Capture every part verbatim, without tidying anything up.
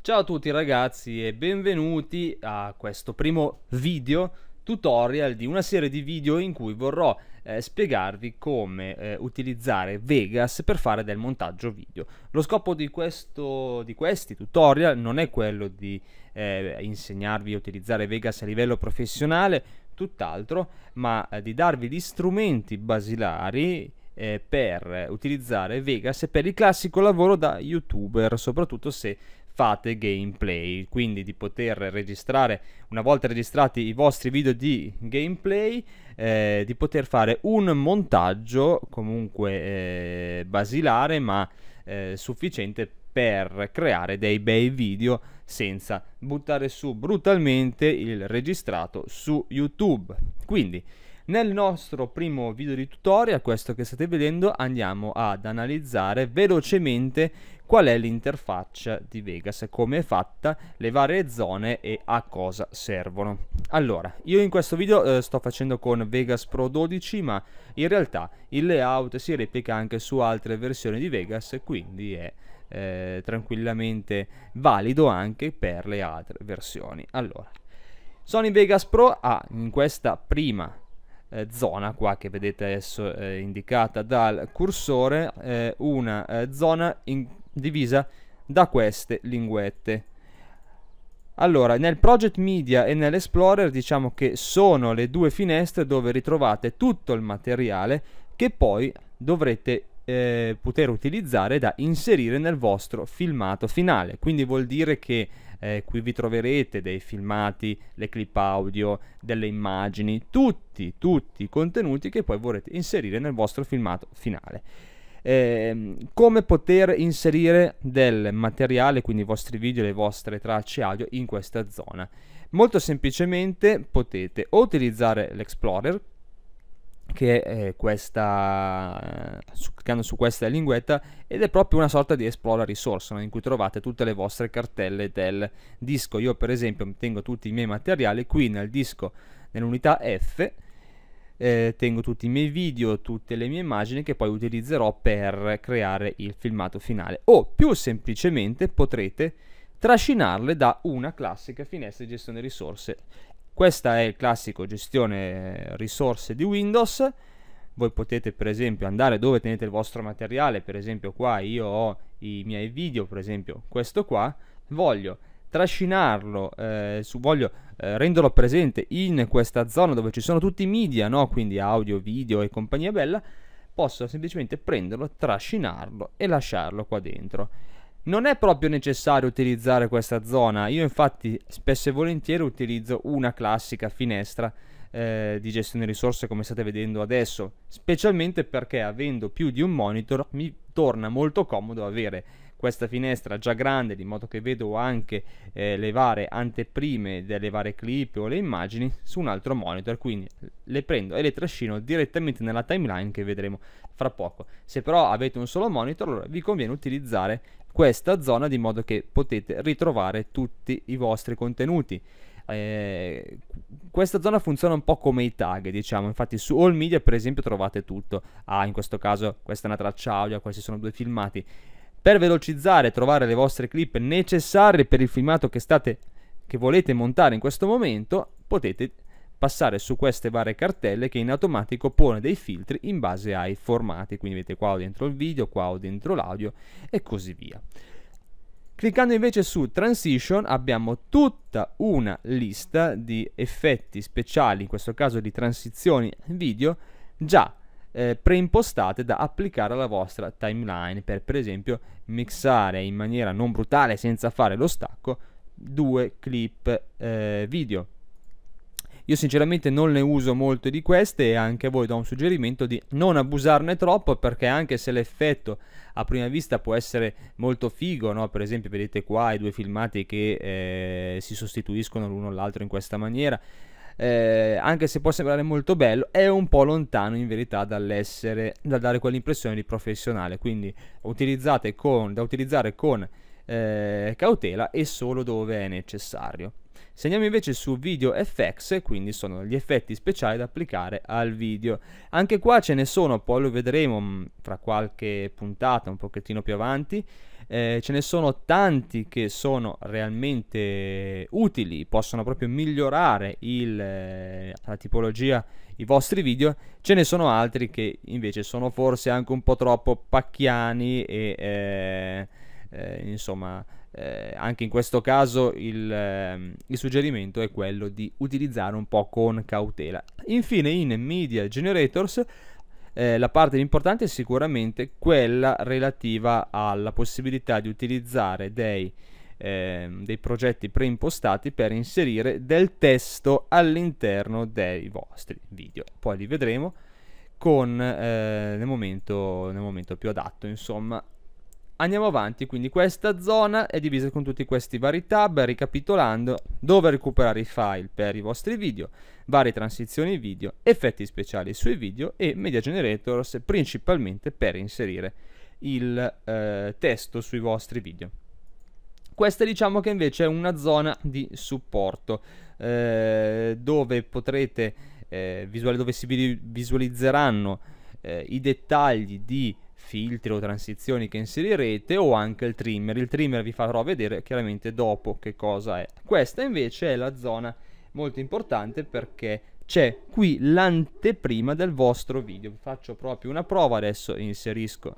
Ciao a tutti ragazzi e benvenuti a questo primo video tutorial di una serie di video in cui vorrò eh, spiegarvi come eh, utilizzare Vegas per fare del montaggio video. Lo scopo di, questo, di questi tutorial non è quello di eh, insegnarvi a utilizzare Vegas a livello professionale, tutt'altro, ma eh, di darvi gli strumenti basilari per utilizzare Vegas per il classico lavoro da youtuber, soprattutto se fate gameplay, quindi di poter registrare, una volta registrati i vostri video di gameplay, eh, di poter fare un montaggio comunque eh, basilare ma eh, sufficiente per creare dei bei video senza buttare su brutalmente il registrato su YouTube. Quindi nel nostro primo video di tutorial, questo che state vedendo, andiamo ad analizzare velocemente qual è l'interfaccia di Vegas, come è fatta, le varie zone e a cosa servono. Allora, io in questo video eh, sto facendo con Vegas Pro dodici, ma in realtà il layout si replica anche su altre versioni di Vegas, quindi è eh, tranquillamente valido anche per le altre versioni. Allora, sono in Vegas Pro A, ah, in questa prima Eh, zona qua che vedete adesso eh, indicata dal cursore, eh, una eh, zona in, divisa da queste linguette. Allora, nel Project Media e nell'Explorer diciamo che sono le due finestre dove ritrovate tutto il materiale che poi dovrete eh, poter utilizzare da inserire nel vostro filmato finale, quindi vuol dire che Eh, qui vi troverete dei filmati, le clip audio, delle immagini, tutti, tutti i contenuti che poi vorrete inserire nel vostro filmato finale. Eh, come poter inserire del materiale, quindi i vostri video, le vostre tracce audio in questa zona? Molto semplicemente potete o utilizzare l'Explorer, che è questa, cliccando su questa linguetta, ed è proprio una sorta di Explorer Resource, no? In cui trovate tutte le vostre cartelle del disco. Io per esempio tengo tutti i miei materiali qui nel disco, nell'unità F, eh, tengo tutti i miei video, tutte le mie immagini che poi utilizzerò per creare il filmato finale, o più semplicemente potrete trascinarle da una classica finestra di gestione risorse. Questa è il classico gestione risorse di Windows. Voi potete per esempio andare dove tenete il vostro materiale, per esempio qua io ho i miei video, per esempio questo qua, voglio trascinarlo, eh, su, voglio eh, renderlo presente in questa zona dove ci sono tutti i media, no? Quindi audio, video e compagnia bella, posso semplicemente prenderlo, trascinarlo e lasciarlo qua dentro. Non è proprio necessario utilizzare questa zona, io infatti spesso e volentieri utilizzo una classica finestra eh, di gestione risorse come state vedendo adesso, specialmente perché avendo più di un monitor mi torna molto comodo avere questa finestra già grande, di modo che vedo anche eh, le varie anteprime delle varie clip o le immagini su un altro monitor, quindi le prendo e le trascino direttamente nella timeline che vedremo fra poco. Se però avete un solo monitor, allora vi conviene utilizzare questa zona di modo che potete ritrovare tutti i vostri contenuti. Eh, questa zona funziona un po' come i tag, diciamo, infatti su All Media per esempio trovate tutto. Ah, in questo caso questa è una traccia audio, questi sono due filmati. Per velocizzare e trovare le vostre clip necessarie per il filmato che, state, che volete montare in questo momento, potete passare su queste varie cartelle che in automatico pone dei filtri in base ai formati, quindi vedete qua ho dentro il video, qua ho dentro l'audio e così via. Cliccando invece su Transition abbiamo tutta una lista di effetti speciali, in questo caso di transizioni video, già eh, preimpostate da applicare alla vostra timeline per per esempio mixare in maniera non brutale, senza fare lo stacco, due clip eh, video. Io sinceramente non ne uso molto di queste e anche a voi do un suggerimento di non abusarne troppo, perché anche se l'effetto a prima vista può essere molto figo, no? Per esempio vedete qua i due filmati che eh, si sostituiscono l'uno all'altro in questa maniera, eh, anche se può sembrare molto bello, è un po' lontano in verità dall'essere, dal dare quell'impressione di professionale, quindi utilizzate con, da utilizzare con eh, cautela e solo dove è necessario. Se andiamo invece su video effects, quindi sono gli effetti speciali da applicare al video, anche qua ce ne sono, poi lo vedremo fra qualche puntata un pochettino più avanti. Eh, ce ne sono tanti che sono realmente utili, possono proprio migliorare il, eh, la tipologia, i vostri video. Ce ne sono altri che invece sono forse anche un po' troppo pacchiani e eh, eh, insomma eh, anche in questo caso il, eh, il suggerimento è quello di utilizzare un po' con cautela. Infine, in Media Generators Eh, la parte importante è sicuramente quella relativa alla possibilità di utilizzare dei, eh, dei progetti preimpostati per inserire del testo all'interno dei vostri video. Poi li vedremo con, eh, nel, momento, nel momento più adatto, insomma. Andiamo avanti, quindi questa zona è divisa con tutti questi vari tab, ricapitolando: dove recuperare i file per i vostri video, varie transizioni video, effetti speciali sui video e media generators principalmente per inserire il eh, testo sui vostri video. Questa diciamo che invece è una zona di supporto eh, dove potrete eh, visualizzare, dove si visualizzeranno eh, i dettagli di filtri o transizioni che inserirete, o anche il trimmer. Il trimmer vi farò vedere chiaramente dopo che cosa è. Questa invece è la zona molto importante perché c'è qui l'anteprima del vostro video. Faccio proprio una prova, adesso inserisco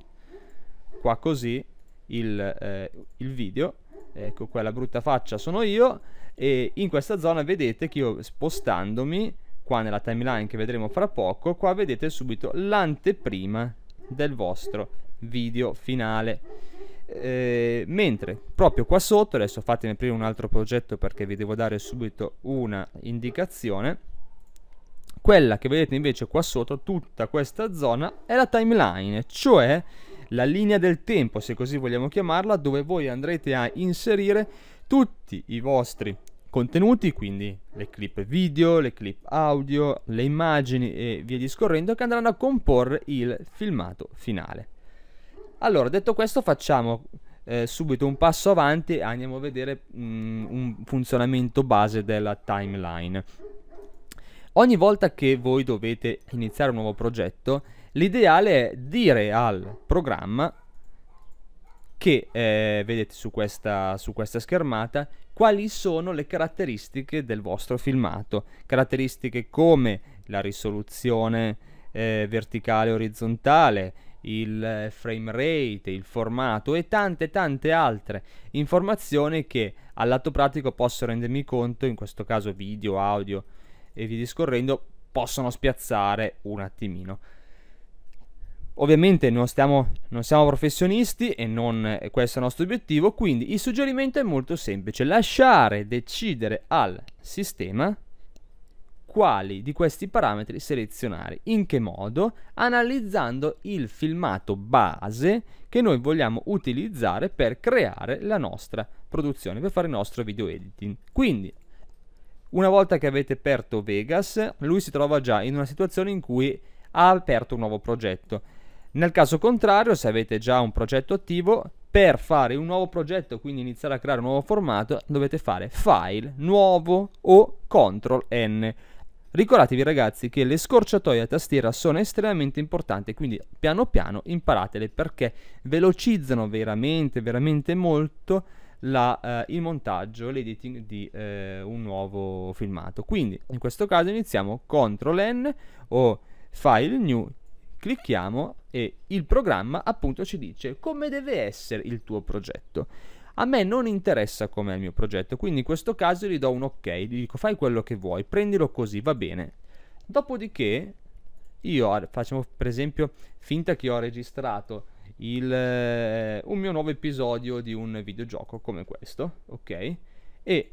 qua così il, eh, il video, ecco, quella brutta faccia sono io, e in questa zona vedete che io, spostandomi qua nella timeline che vedremo fra poco, qua vedete subito l'anteprima del vostro video finale, eh, mentre proprio qua sotto, adesso fatemi aprire un altro progetto perché vi devo dare subito una indicazione, quella che vedete invece qua sotto, tutta questa zona è la timeline, cioè la linea del tempo, se così vogliamo chiamarla, dove voi andrete a inserire tutti i vostri contenuti, quindi le clip video, le clip audio, le immagini e via discorrendo, che andranno a comporre il filmato finale. Allora, detto questo, facciamo eh, subito un passo avanti e andiamo a vedere mh, un funzionamento base della timeline. Ogni volta che voi dovete iniziare un nuovo progetto, l'ideale è dire al programma che eh, vedete su questa, su questa schermata quali sono le caratteristiche del vostro filmato, caratteristiche come la risoluzione eh, verticale e orizzontale, il frame rate, il formato e tante tante altre informazioni che al lato pratico posso rendermi conto, in questo caso video, audio e via discorrendo, possono spiazzare un attimino. Ovviamente non, stiamo, non siamo professionisti e non eh, questo è il nostro obiettivo, quindi il suggerimento è molto semplice: lasciare decidere al sistema quali di questi parametri selezionare, in che modo, analizzando il filmato base che noi vogliamo utilizzare per creare la nostra produzione, per fare il nostro video editing. Quindi, una volta che avete aperto Vegas, lui si trova già in una situazione in cui ha aperto un nuovo progetto. Nel caso contrario, se avete già un progetto attivo, per fare un nuovo progetto, quindi iniziare a creare un nuovo formato, dovete fare File, Nuovo o control N. Ricordatevi ragazzi che le scorciatoie a tastiera sono estremamente importanti, quindi piano piano imparatele perché velocizzano veramente veramente molto la, eh, il montaggio, l'editing di eh, un nuovo filmato. Quindi in questo caso iniziamo control N o File, New, clicchiamo e il programma appunto ci dice come deve essere il tuo progetto. A me non interessa com'è il mio progetto, quindi in questo caso gli do un ok, gli dico fai quello che vuoi, prendilo così, va bene. Dopodiché io facciamo per esempio finta che ho registrato il, eh, un mio nuovo episodio di un videogioco come questo, ok? E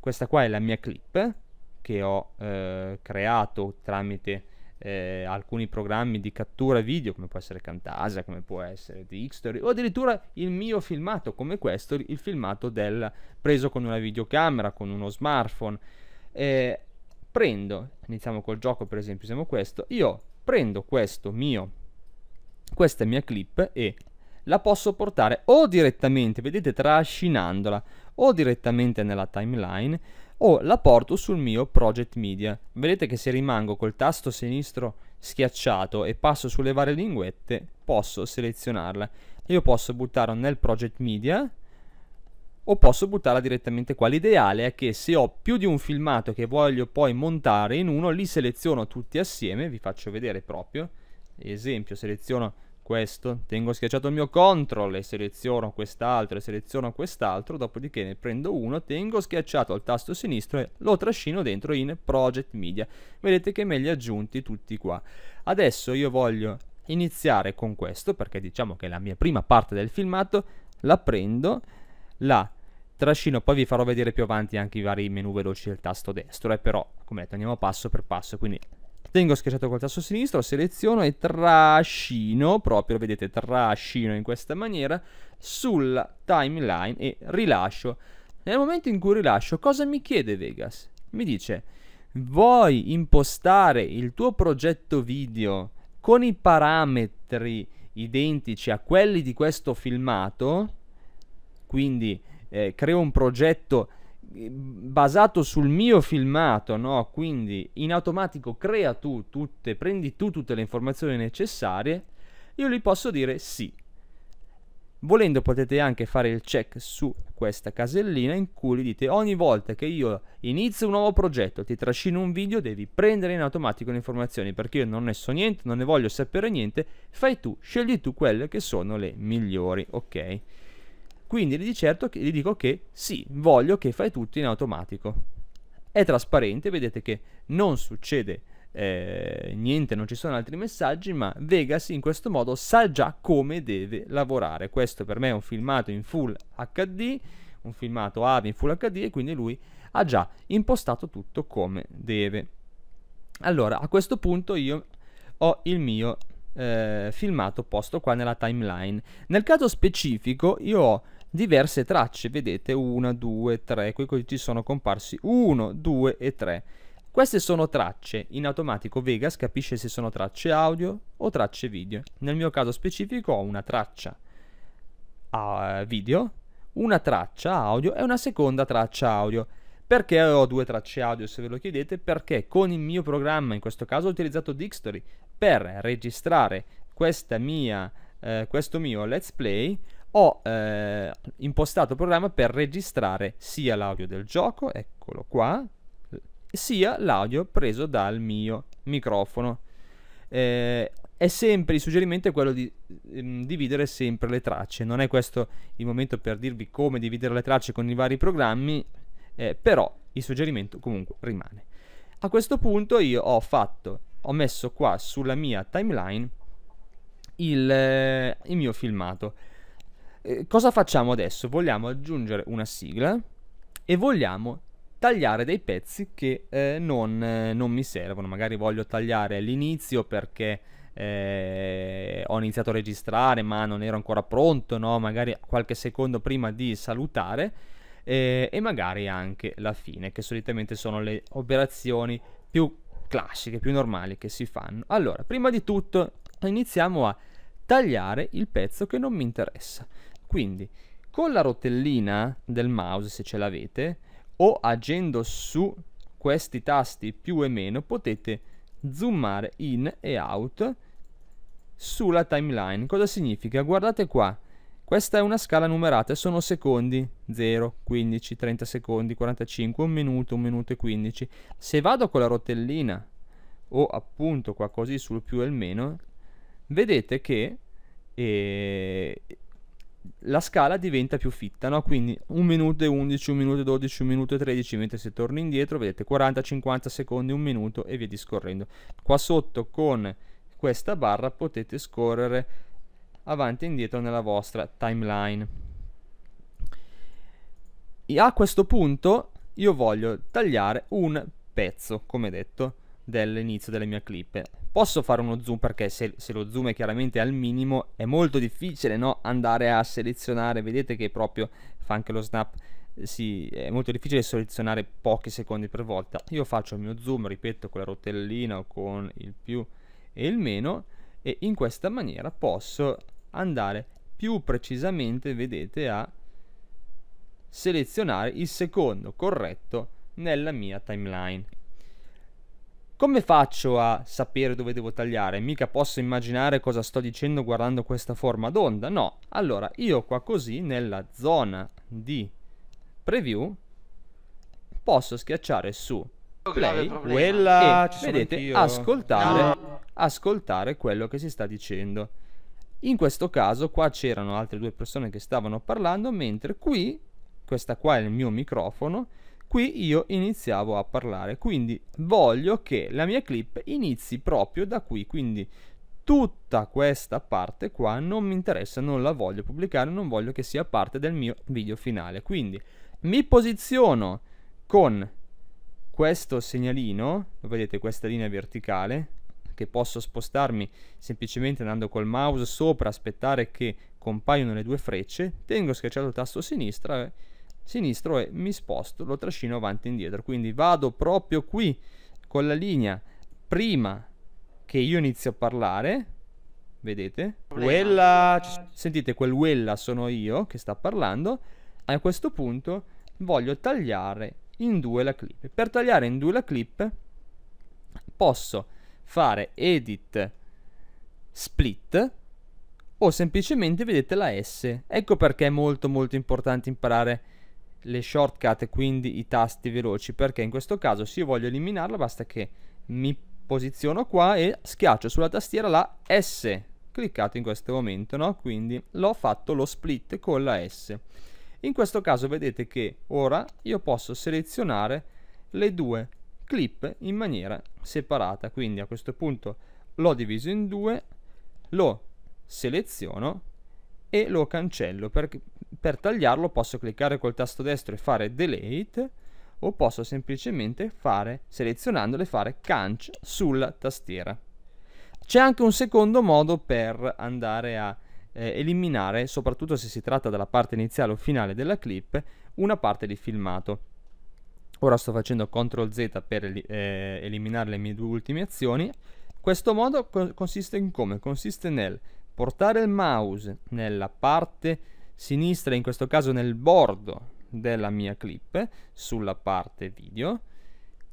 questa qua è la mia clip che ho eh, creato tramite Eh, alcuni programmi di cattura video, come può essere Camtasia, come può essere Dxtory, o addirittura il mio filmato come questo, il filmato del preso con una videocamera, con uno smartphone. Eh, prendo, iniziamo col gioco per esempio, siamo questo, io prendo questo mio, questa mia clip e la posso portare o direttamente, vedete, trascinandola, o direttamente nella timeline, o la porto sul mio Project Media. Vedete che se rimango col tasto sinistro schiacciato e passo sulle varie linguette, posso selezionarla. Io posso buttarla nel Project Media o posso buttarla direttamente qua. L'ideale è che se ho più di un filmato che voglio poi montare in uno, li seleziono tutti assieme, vi faccio vedere proprio. Esempio, seleziono questo, tengo schiacciato il mio control e seleziono quest'altro e seleziono quest'altro, dopodiché ne prendo uno, tengo schiacciato il tasto sinistro e lo trascino dentro in Project Media. Vedete che me li ha aggiunti tutti qua. Adesso io voglio iniziare con questo, perché diciamo che è la mia prima parte del filmato, la prendo, la trascino, poi vi farò vedere più avanti anche i vari menu veloci del tasto destro, eh, però come detto andiamo passo per passo, quindi tengo schiacciato col tasto sinistro, seleziono e trascino, proprio vedete, trascino in questa maniera sulla timeline e rilascio. Nel momento in cui rilascio, cosa mi chiede Vegas? Mi dice: vuoi impostare il tuo progetto video con i parametri identici a quelli di questo filmato? Quindi eh, creo un progetto basato sul mio filmato, no? Quindi in automatico crea tu tutte, prendi tu tutte le informazioni necessarie. Io gli posso dire sì. Volendo potete anche fare il check su questa casellina in cui gli dite: ogni volta che io inizio un nuovo progetto, ti trascino un video, devi prendere in automatico le informazioni, perché io non ne so niente, non ne voglio sapere niente, fai tu, scegli tu quelle che sono le migliori, ok? Quindi gli, di certo che, gli dico che sì, voglio che fai tutto in automatico. È trasparente, vedete che non succede eh, niente, non ci sono altri messaggi, ma Vegas in questo modo sa già come deve lavorare. Questo per me è un filmato in Full H D, un filmato A V in Full H D, e quindi lui ha già impostato tutto come deve. Allora, a questo punto io ho il mio eh, filmato posto qua nella timeline. Nel caso specifico io ho diverse tracce, vedete, uno, due, tre, qui ci sono comparsi uno, due e tre. Queste sono tracce, in automatico Vegas capisce se sono tracce audio o tracce video. Nel mio caso specifico ho una traccia uh, video, una traccia audio e una seconda traccia audio. Perché ho due tracce audio, se ve lo chiedete? Perché con il mio programma, in questo caso ho utilizzato Dxtory per registrare questa mia, eh, questo mio let's play. Ho eh, impostato il programma per registrare sia l'audio del gioco, eccolo qua, sia l'audio preso dal mio microfono. Eh, è sempre il suggerimento è quello di ehm, dividere sempre le tracce. Non è questo il momento per dirvi come dividere le tracce con i vari programmi, eh, però il suggerimento comunque rimane. A questo punto io ho fatto, ho messo qua sulla mia timeline il, eh, il mio filmato. Eh, cosa facciamo adesso? Vogliamo aggiungere una sigla e vogliamo tagliare dei pezzi che eh, non, eh, non mi servono. Magari voglio tagliare l'inizio perché eh, ho iniziato a registrare ma non ero ancora pronto, no? Magari qualche secondo prima di salutare, eh, e magari anche la fine, che solitamente sono le operazioni più classiche, più normali che si fanno. Allora, prima di tutto iniziamo a tagliare il pezzo che non mi interessa. Quindi con la rotellina del mouse, se ce l'avete, o agendo su questi tasti più e meno, potete zoomare in e out sulla timeline. Cosa significa? Guardate qua, questa è una scala numerata, sono secondi, zero, quindici, trenta secondi, quarantacinque, un minuto, un minuto e quindici. Se vado con la rotellina o appunto qua così sul più e il meno, vedete che eh, la scala diventa più fitta, no? Quindi un minuto e undici, un minuto e dodici, un minuto e tredici, mentre se torno indietro vedete quaranta, cinquanta secondi, un minuto e via discorrendo. Qua sotto con questa barra potete scorrere avanti e indietro nella vostra timeline. E a questo punto io voglio tagliare un pezzo, come detto, dell'inizio della mia clip. Posso fare uno zoom, perché se, se lo zoom è chiaramente al minimo è molto difficile, no? Andare a selezionare, vedete che proprio fa anche lo snap, sì, è molto difficile selezionare pochi secondi per volta. Io faccio il mio zoom, ripeto, con la rotellina o con il più e il meno, e in questa maniera posso andare più precisamente, vedete, a selezionare il secondo corretto nella mia timeline. Come faccio a sapere dove devo tagliare? Mica posso immaginare cosa sto dicendo guardando questa forma d'onda, no. Allora, io qua così, nella zona di preview, posso schiacciare su play quella, e vedete, ascoltare, no. ascoltare quello che si sta dicendo. In questo caso qua c'erano altre due persone che stavano parlando, mentre qui, questa qua è il mio microfono, qui io iniziavo a parlare. Quindi voglio che la mia clip inizi proprio da qui, quindi tutta questa parte qua non mi interessa, non la voglio pubblicare, non voglio che sia parte del mio video finale. Quindi mi posiziono con questo segnalino, vedete questa linea verticale, che posso spostarmi semplicemente andando col mouse sopra, aspettare che compaiono le due frecce, tengo schiacciato il tasto sinistra, eh, sinistro e mi sposto, lo trascino avanti e indietro. Quindi vado proprio qui con la linea prima che io inizio a parlare, vedete? Quella... sentite quel quella sono io che sta parlando. A questo punto voglio tagliare in due la clip. Per tagliare in due la clip posso fare edit split o semplicemente vedete la S. Ecco perché è molto molto importante imparare le shortcut, quindi i tasti veloci, perché in questo caso se io voglio eliminarla basta che mi posiziono qua e schiaccio sulla tastiera la S, cliccato in questo momento, no? Quindi l'ho fatto lo split con la S. In questo caso vedete che ora io posso selezionare le due clip in maniera separata, quindi a questo punto l'ho diviso in due, lo seleziono e lo cancello. Per, per tagliarlo posso cliccare col tasto destro e fare delete, o posso semplicemente fare, selezionandole, fare canc sulla tastiera. C'è anche un secondo modo per andare a eh, eliminare, soprattutto se si tratta della parte iniziale o finale della clip, una parte di filmato. Ora sto facendo control zeta per eh, eliminare le mie due ultime azioni. Questo modo co- consiste in come? Consiste nel portare il mouse nella parte sinistra, in questo caso nel bordo della mia clip, sulla parte video,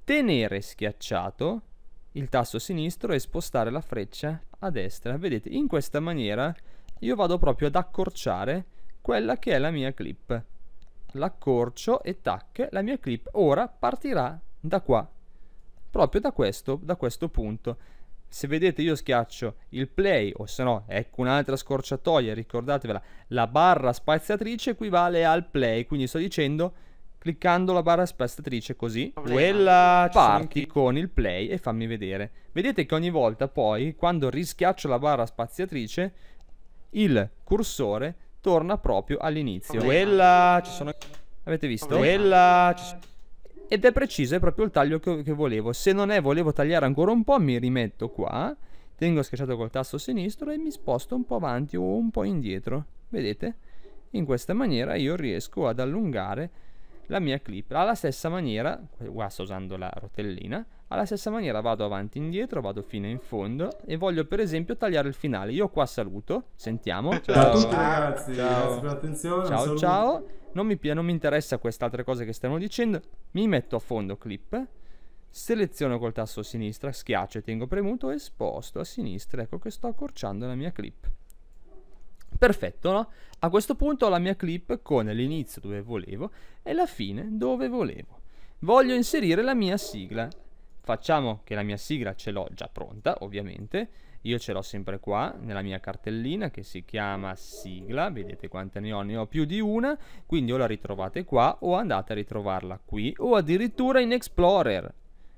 tenere schiacciato il tasto sinistro e spostare la freccia a destra. Vedete, in questa maniera io vado proprio ad accorciare quella che è la mia clip. L'accorcio e tac, la mia clip ora partirà da qua, proprio da questo, da questo punto. Se vedete io schiaccio il play, o se no, ecco un'altra scorciatoia, ricordatevela, la barra spaziatrice equivale al play, quindi sto dicendo, cliccando la barra spaziatrice così, quella parti con il play e fammi vedere. Vedete che ogni volta poi, quando rischiaccio la barra spaziatrice, il cursore torna proprio all'inizio. Quella ci sono... avete visto? Quella ci sono... ed è preciso, è proprio il taglio che, che volevo. Se non è, volevo tagliare ancora un po', mi rimetto qua, tengo schiacciato col tasto sinistro e mi sposto un po' avanti o un po' indietro. Vedete? In questa maniera io riesco ad allungare la mia clip. Alla stessa maniera, qua sto usando la rotellina, alla stessa maniera vado avanti e indietro, vado fino in fondo e voglio per esempio tagliare il finale. Io qua saluto, sentiamo. Ciao, ciao a tutti ragazzi, ciao. Grazie per l'attenzione. Ciao, ciao. Non mi, non mi interessa quest'altra cosa che stiamo dicendo, mi metto a fondo clip, seleziono col tasto sinistra, schiaccio e tengo premuto e sposto a sinistra, ecco che sto accorciando la mia clip. Perfetto, no? A questo punto ho la mia clip con l'inizio dove volevo e la fine dove volevo. Voglio inserire la mia sigla, facciamo che la mia sigla ce l'ho già pronta, ovviamente, io ce l'ho sempre qua nella mia cartellina che si chiama sigla, vedete quante ne ho, ne ho più di una, quindi o la ritrovate qua o andate a ritrovarla qui o addirittura in Explorer,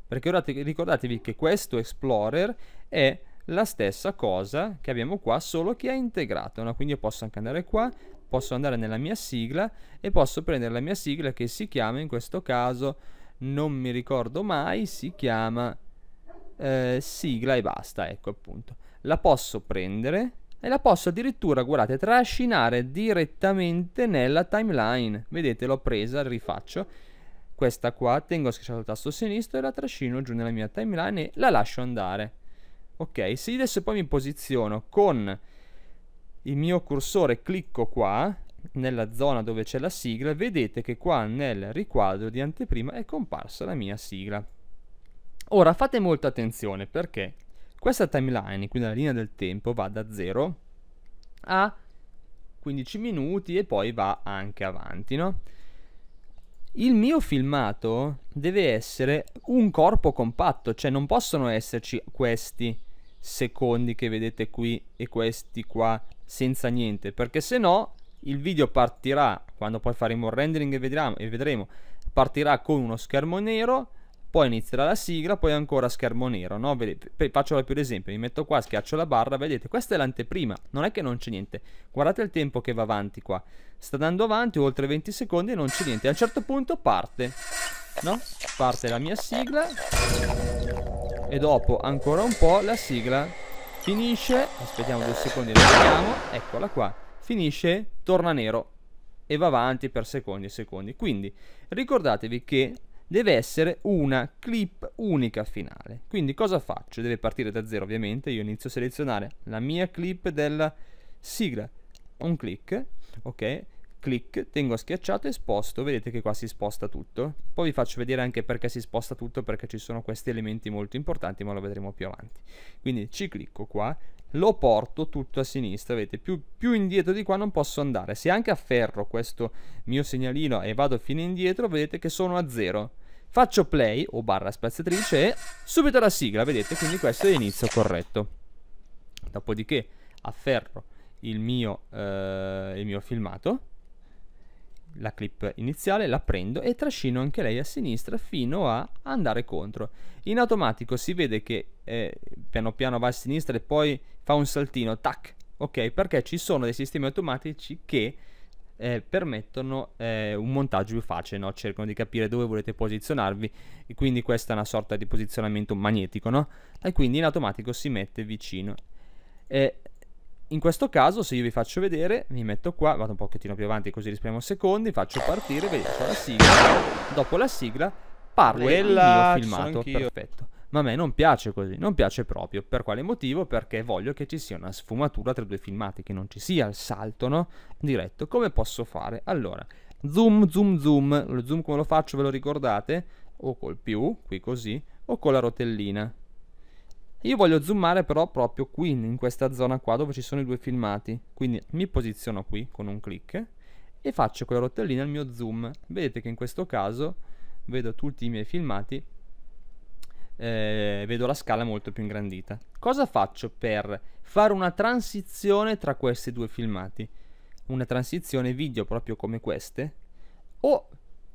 perché ora ricordatevi che questo Explorer è la stessa cosa che abbiamo qua, solo che è integrato, no? Quindi io posso anche andare qua, posso andare nella mia sigla e posso prendere la mia sigla che si chiama, in questo caso non mi ricordo mai, si chiama Eh, sigla e basta, ecco appunto. La posso prendere e la posso addirittura, guardate, trascinare direttamente nella timeline. Vedete, l'ho presa, rifaccio questa qua, tengo schiacciato il tasto sinistro e la trascino giù nella mia timeline e la lascio andare. Ok, se adesso poi mi posiziono con il mio cursore, clicco qua nella zona dove c'è la sigla, vedete che qua nel riquadro di anteprima è comparsa la mia sigla. Ora fate molta attenzione, perché questa timeline, quindi la linea del tempo, va da zero a quindici minuti e poi va anche avanti, no? Il mio filmato deve essere un corpo compatto, cioè non possono esserci questi secondi che vedete qui e questi qua senza niente, perché se no il video partirà, quando poi faremo il rendering e vedremo, e vedremo, partirà con uno schermo nero, poi inizierà la sigla, poi ancora schermo nero, no? Vedete, faccio proprio l'esempio, mi metto qua, schiaccio la barra, vedete, questa è l'anteprima, non è che non c'è niente, guardate il tempo che va avanti qua, sta andando avanti oltre venti secondi e non c'è niente, a un certo punto parte, no? Parte la mia sigla e dopo ancora un po' la sigla finisce, aspettiamo due secondi e la vediamo, eccola qua, finisce, torna nero e va avanti per secondi e secondi, quindi ricordatevi che deve essere una clip unica finale. Quindi cosa faccio? Deve partire da zero ovviamente, io inizio a selezionare la mia clip della sigla, un clic, ok, clic, tengo schiacciato e sposto, vedete che qua si sposta tutto, poi vi faccio vedere anche perché si sposta tutto, perché ci sono questi elementi molto importanti, ma lo vedremo più avanti. Quindi ci clicco qua, lo porto tutto a sinistra, vedete, più, più indietro di qua non posso andare, se anche afferro questo mio segnalino e vado fino indietro, vedete che sono a zero. Faccio play o barra spaziatrice e subito la sigla, vedete, quindi questo è l'inizio corretto. Dopodiché afferro il mio, eh, il mio filmato, la clip iniziale, la prendo e trascino anche lei a sinistra fino a andare contro. In automatico si vede che eh, piano piano va a sinistra e poi fa un saltino, tac, ok, perché ci sono dei sistemi automatici che Eh, permettono eh, un montaggio più facile, no? Cercano di capire dove volete posizionarvi e quindi questa è una sorta di posizionamento magnetico, no? E quindi in automatico si mette vicino. Eh, in questo caso, se io vi faccio vedere, mi metto qua, vado un pochettino più avanti così risparmio secondi, faccio partire, vedete la sigla, dopo la sigla parlo Quella... il mio filmato, perfetto. Ma a me non piace così, non piace proprio. Per quale motivo? Perché voglio che ci sia una sfumatura tra i due filmati, che non ci sia il salto, no? Diretto. Come posso fare? Allora, zoom, zoom, zoom. Lo zoom come lo faccio? Ve lo ricordate? O col più, qui così, o con la rotellina. Io voglio zoomare però proprio qui, in questa zona qua, dove ci sono i due filmati. Quindi mi posiziono qui con un clic e faccio con la rotellina il mio zoom. Vedete che in questo caso vedo tutti i miei filmati. Eh, vedo la scala molto più ingrandita. Cosa faccio per fare una transizione tra questi due filmati? Una transizione video proprio come queste, o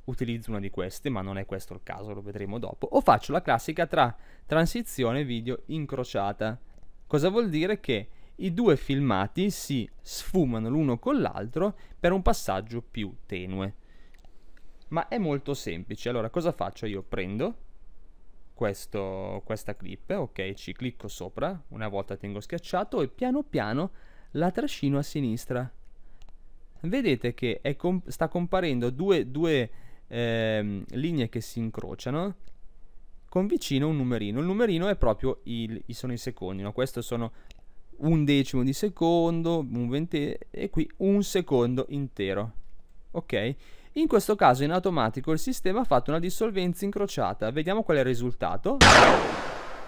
utilizzo una di queste, ma non è questo il caso, lo vedremo dopo, o faccio la classica tra transizione video incrociata. Cosa vuol dire? Che i due filmati si sfumano l'uno con l'altro per un passaggio più tenue, ma è molto semplice. Allora cosa faccio? Io prendo Questo, questa clip, ok, ci clicco sopra, una volta tengo schiacciato e piano piano la trascino a sinistra. Vedete che è comp- sta comparendo due, due ehm, linee che si incrociano con vicino un numerino. Il numerino è proprio il, sono i secondi, no? Questo sono un decimo di secondo, un ventesimo, e qui un secondo intero, ok? In questo caso in automatico il sistema ha fatto una dissolvenza incrociata. Vediamo qual è il risultato.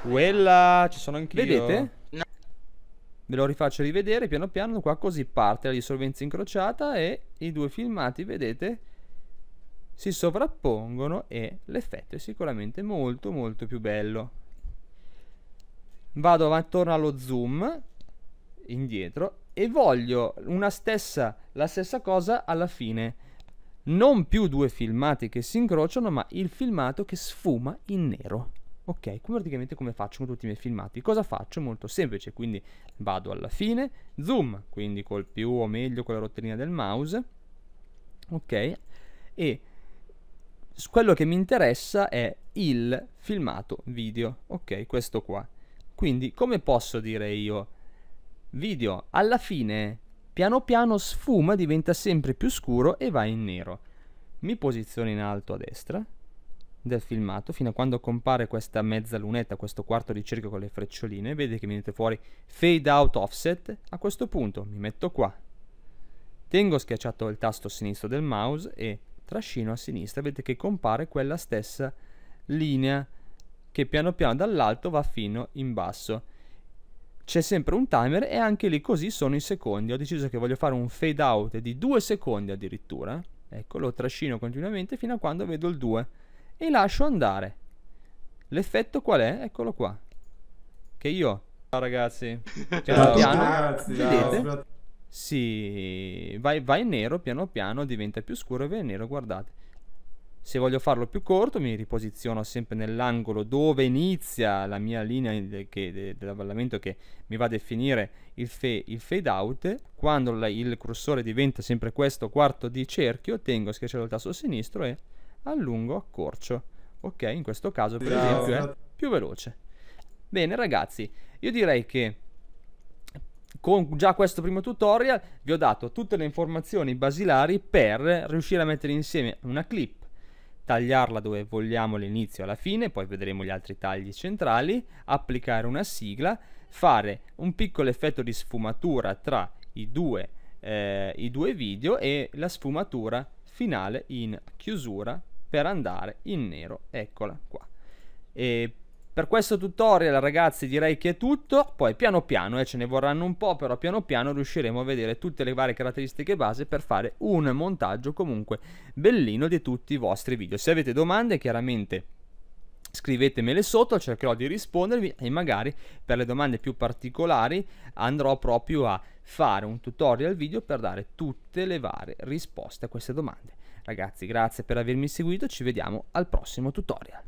Quella, ci sono anch'io. Vedete? No. Ve lo rifaccio rivedere piano piano qua, così parte la dissolvenza incrociata e i due filmati, vedete, si sovrappongono e l'effetto è sicuramente molto molto più bello. Vado avanti, torno allo zoom, indietro, e voglio una stessa, la stessa cosa alla fine. Non più due filmati che si incrociano, ma il filmato che sfuma in nero. Ok, praticamente come faccio con tutti i miei filmati? Cosa faccio? Molto semplice, quindi vado alla fine, zoom, quindi col più o meglio con la rotellina del mouse, ok, e quello che mi interessa è il filmato video, ok, questo qua. Quindi come posso dire io? Video alla fine piano piano sfuma, diventa sempre più scuro e va in nero. Mi posiziono in alto a destra del filmato fino a quando compare questa mezza lunetta, questo quarto di cerchio con le freccioline. Vedete che mi viene fuori fade out offset. A questo punto mi metto qua, Tengo schiacciato il tasto sinistro del mouse e trascino a sinistra, vedete che compare quella stessa linea che piano piano dall'alto va fino in basso. C'è sempre un timer e anche lì così sono i secondi. Ho deciso che voglio fare un fade out di due secondi addirittura. Ecco, lo trascino continuamente fino a quando vedo il due e lascio andare. L'effetto qual è? Eccolo qua. Che io... Ciao ragazzi. Ciao, ciao piano, ragazzi. Vedete? Ciao. Si va, va in nero, piano piano diventa più scuro e va in nero, guardate. Se voglio farlo più corto mi riposiziono sempre nell'angolo dove inizia la mia linea dell'avvallamento che mi va a definire il, fe, il fade out. Quando la, il cursore diventa sempre questo quarto di cerchio, tengo schiacciato il tasto sinistro e allungo, accorcio. Ok, in questo caso per esempio è più veloce. Bene ragazzi, io direi che con già questo primo tutorial vi ho dato tutte le informazioni basilari per riuscire a mettere insieme una clip, tagliarla dove vogliamo l'inizio alla fine, poi vedremo gli altri tagli centrali, applicare una sigla, fare un piccolo effetto di sfumatura tra i due, eh, i due video e la sfumatura finale in chiusura per andare in nero, eccola qua. E per questo tutorial ragazzi direi che è tutto, poi piano piano, eh, ce ne vorranno un po', però piano piano riusciremo a vedere tutte le varie caratteristiche base per fare un montaggio comunque bellino di tutti i vostri video. Se avete domande chiaramente scrivetemele sotto, cercherò di rispondervi e magari per le domande più particolari andrò proprio a fare un tutorial video per dare tutte le varie risposte a queste domande. Ragazzi grazie per avermi seguito, ci vediamo al prossimo tutorial.